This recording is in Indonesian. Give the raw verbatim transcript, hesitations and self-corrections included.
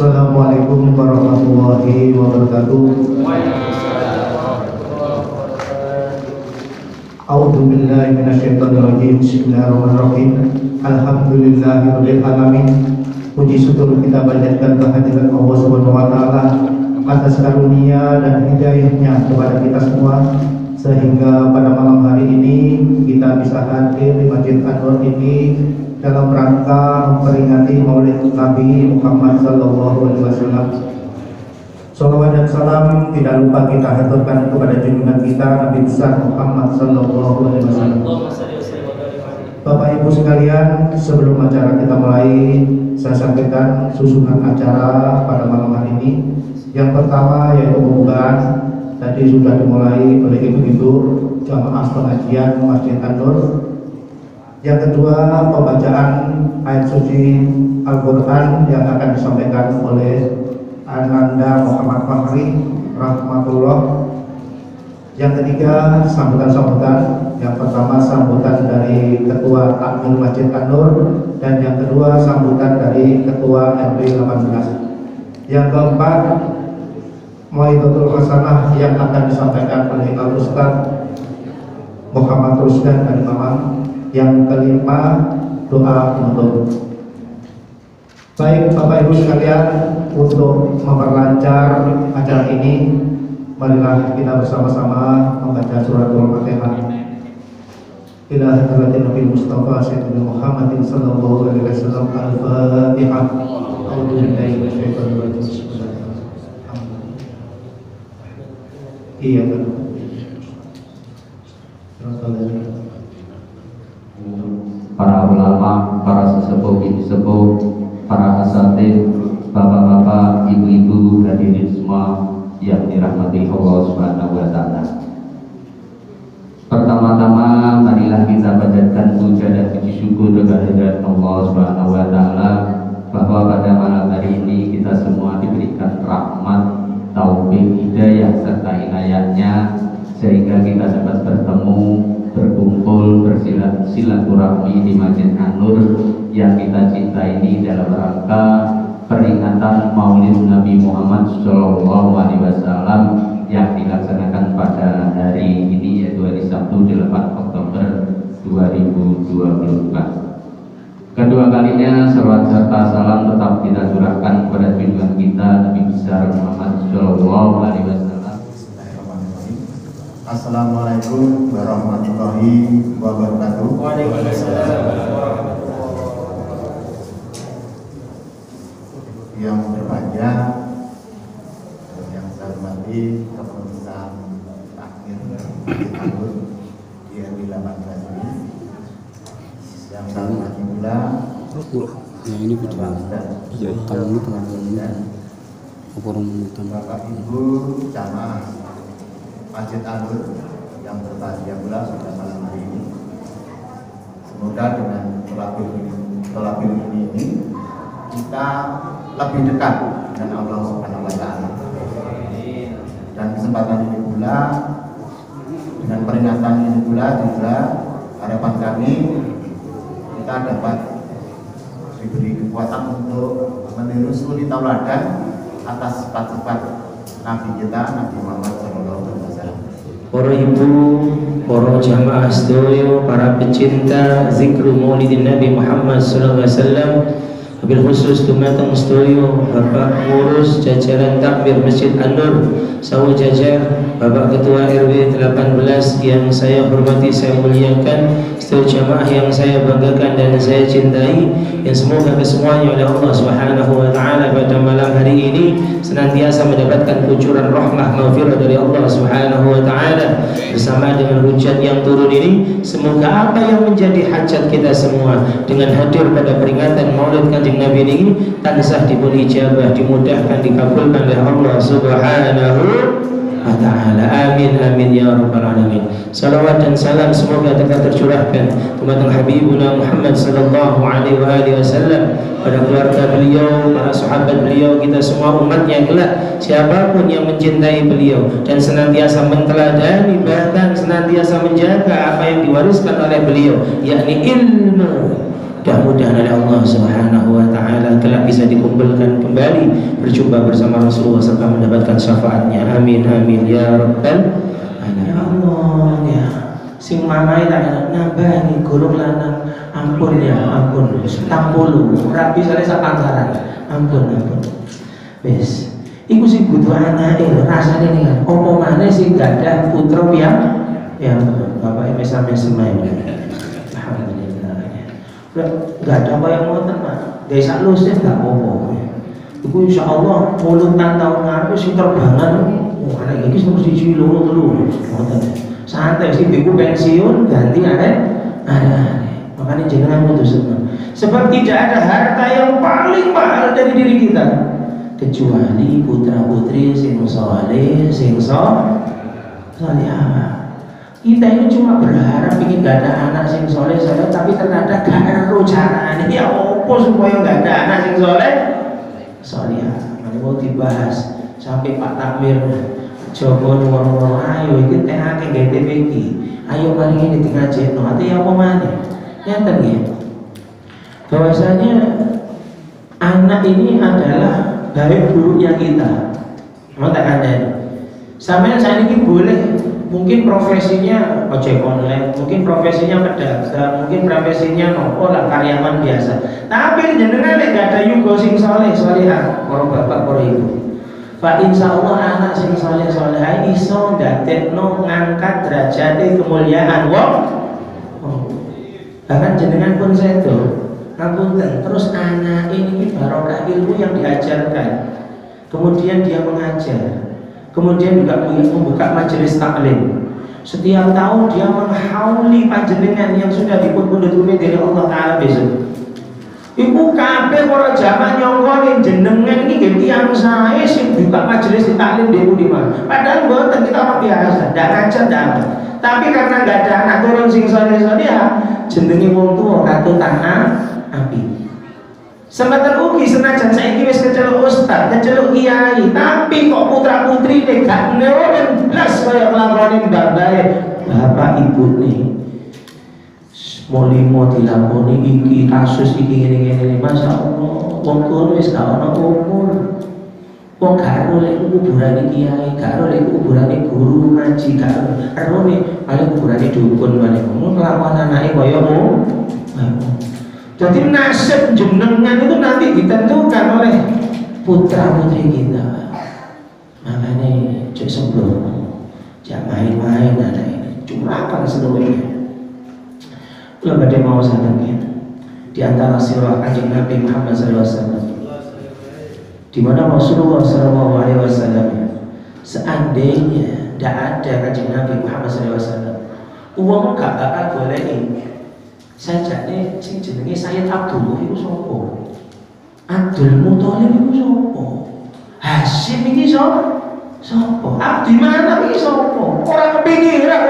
Assalamualaikum warahmatullahi wabarakatuh. A'udzu billahi minasyaitonir rajim. Bismillahirrahmanirrahim. Alhamdulillahirabbil alamin. Puji syukur kita panjatkan kehadirat Allah Subhanahu wa taala atas karunia dan hidayahnya kepada kita semua, sehingga pada malam hari ini kita bisa hadir di Masjid An-Nur ini dalam rangka memperingati Maulid Nabi Muhammad Sallallahu Alaihi Wasallam. Salawat dan salam tidak lupa kita haturkan kepada junjungan kita Nabi besar Muhammad Sallallahu Alaihi Wasallam. Bapak Ibu sekalian, sebelum acara kita mulai, saya sampaikan susunan acara pada malam hari ini. Yang pertama yaitu pembukaan, tadi sudah dimulai oleh ibu-ibu jamaah pengajian Masjid An-Nur. Yang kedua, pembacaan ayat suci Al-Quran yang akan disampaikan oleh Ananda Muhammad Fahri Rahmatullah. Yang ketiga, sambutan-sambutan. Yang pertama, sambutan dari Ketua Takmir Masjid An-Nur, dan yang kedua, sambutan dari Ketua M P delapan belas. Yang keempat, Maulidatul Hasanah yang akan disampaikan oleh Al Ustaz Muhammad Rusdan dan Imam. Yang kelima, doa penutup. Baik Bapak Ibu sekalian, untuk memperlancar acara ini, marilah kita bersama-sama membaca surat Al-Fatihah. Ila hadratin Nabi Mustafa Sayyidina Muhammadin sallallahu alaihi wasallam. Al-Fatihah. A'udzu billahi minasyaitonir rajim. Iya kan? Rasulullah, para ulama, para sesepuh, ibu sesepuh, para asatidz, bapak-bapak, ibu-ibu, hadirin semua yang dirahmati Allah Subhanahu wa taala. Pertama-tama marilah kita panjatkan puja dan puji syukur kehadirat Allah Subhanahu wa taala bahwa pada malam hari ini kita semua diberikan rahmat, taufik, hidayah serta inayatnya sehingga kita dapat bertemu, berkumpul, bersilaturahmi di Masjid An-Nur yang kita cinta ini dalam rangka peringatan Maulid Nabi Muhammad Shallallahu Alaihi Wasallam yang dilaksanakan pada hari ini, yaitu hari Sabtu delapan Oktober dua ribu dua puluh empat. Kedua kalinya salawat serta salam tetap kita curahkan kepada junjungan kita Nabi besar Muhammad Shallallahu Alaihi Wasallam. Assalamualaikum warahmatullahi wabarakatuh. Waalaikumsalam warahmatullahi wabarakatuh. Yang berbahagia, yang saya hormati keputusan akhir tahun dua ribu delapan belas ini, yang saya hormati pula ya ini betul ya tahun ini pengajian forum utama Bapak Ibu jamaah Masjid An-Nur yang berbahagia pula pada malam hari ini. Semoga dengan tolabul ini, ini kita lebih dekat dengan Allah Subhanahu wa taala. Dan kesempatan ini pula dengan peringatan ini pula juga harapan kami kita dapat diberi kekuatan untuk meneruskan tauladan atas sifat-sifat Nabi kita Nabi Muhammad sallallahu alaihi wasallam. Para ibu, para jamaah sedoyo, para pecinta zikru Maulidin Nabi Muhammad sallallahu alaihi wasallam, bil khusus dumateng sedoyo Bapak Ngurus jajaran takmir Masjid An-Nur, sawu jajar Bapak Ketua R W delapan belas yang saya hormati, saya muliakan, sedoyo jamaah yang saya banggakan dan saya cintai, yang semoga kesemuanya oleh Allah Subhanahu wa taala pada malam hari ini senantiasa mendapatkan kucuran rahmah maghfirah dari Allah Subhanahu wa taala. Bersama dengan hujan yang turun ini, semoga apa yang menjadi hajat kita semua dengan hadir pada peringatan Maulid Kanjeng Nabi ini tansah diberi ijabah, dimudahkan, dikabulkan oleh Allah Subhanahu wa taala. Amin amin ya rabbal alamin. Salawat dan salam semoga tetap tercurahkan kepada Habibuna Muhammad sallallahu alaihi wasallam, pada keluarga beliau, para sahabat beliau, kita semua umatnya kelak, siapapun yang mencintai beliau dan senantiasa menteladani bahkan senantiasa menjaga apa yang diwariskan oleh beliau, yakni ilmu Mudah-mudahan oleh Allah Subhanahu wa taala telah bisa dikumpulkan kembali berjumpa bersama Rasulullah serta mendapatkan syafaatnya. Amin amin ya rabbal alamin. Ya Allah ya. Sing mamai tak nambani gurung lanang. Ampun ya, ampun. Tampulu, rapi sale sak pancaran. Ampun, ampun. Wis. Iku sing butuh anake lho rasane ning. Apa maneh sing gadah putra piyam? Ya, bapake mesame semai. Alhamdulillah. Lha gadah kaya ngoten, Pak. Desa lusin gak apa-apa. Iku insyaallah puluhan tahun ngarep sing terbangan. Oh, anak iki wis siji loro telu. Ngoten. Santai sih iku pensiun ganti arek arek. Makanya jangan putus asa. Sebab tidak ada harta yang paling mahal dari diri kita kecuali putra putri sing saleh, sing salihah. Kita ini cuma berharap ingin gak ada anak sing saleh, tapi ternyata gak ada rencana. Ya opo supaya gak ada anak sing saleh, salihah. Makanya mau dibahas sampai Pak Takmir Joko ngomong, ayo iki teh akeh G T P iki. Ayo mari ngene dikajekno. Ate ya opo maneh? Nyata ya, bahwasanya anak ini adalah baik buruknya kita. Mau tak ada? Sampai saat ini boleh, mungkin profesinya ojek online, mungkin profesinya pedagang, mungkin profesinya nopo lah karyawan biasa. Tapi jenengan nggak ada yugo sing soleh solehah, kalau bapak kalau ibu. Pak insya Allah anak sing soleh solehah iso datekno ngangkat derajat kemuliaan wong. Bahkan jenengan pun sedo, ngapunten. Terus anak ini barokah ilmu yang diajarkan, kemudian dia mengajar, kemudian juga membuka majelis taklim. Setiap tahun dia menghauli panjenengan yang sudah dipundhut-pundhuti dari Allah Taala besok. Ibu kabeh para jamaah nyongkone jenengan ini yang sae sing buka majelis taklim deku di mana. Padahal mboten, kita orang biasa, ndak ngajar ndak. Tapi karena nggak ada anak turun sing soleh-solehah, jenenge wong tuwa katu tanah api. Sebentar ugi senajan saiki wis keceluk ustaz, keceluk kiai, tapi kok putra putri nek gak nurun blas kaya nglakoni ndak bae. Bapak ibune mulimo dilakoni iki kasus iki ngene-ngene, masyaallah wong tuwa wis gak ana umur. Wong gak oleh kuburane kiai, gak oleh kuburane guru ngaji, gak oleh oleh kuburane dukun meneh. Wong kelakuan anake kaya ngono. Jadi nasib jenengan itu nanti ditentukan oleh putra putri kita. Makanya cek sebelum jangan main-main ada ini curahkan seluruhnya. Kalau badai mau sadar ya, di antara sirah kanjeng Nabi Muhammad sallallahu alaihi wasallam. Di mana Rasulullah sallallahu alaihi wasallam seandainya tidak ada kanjeng Nabi Muhammad sallallahu alaihi wasallam, uang gak bakal boleh ini. Saya jadi sing jenenge Sayyid Abdullah itu sapa? Abdul Muthalib itu sapa? Hasyim iki sapa? Sapa? Abdi mana iki sapa? Ora kepikiran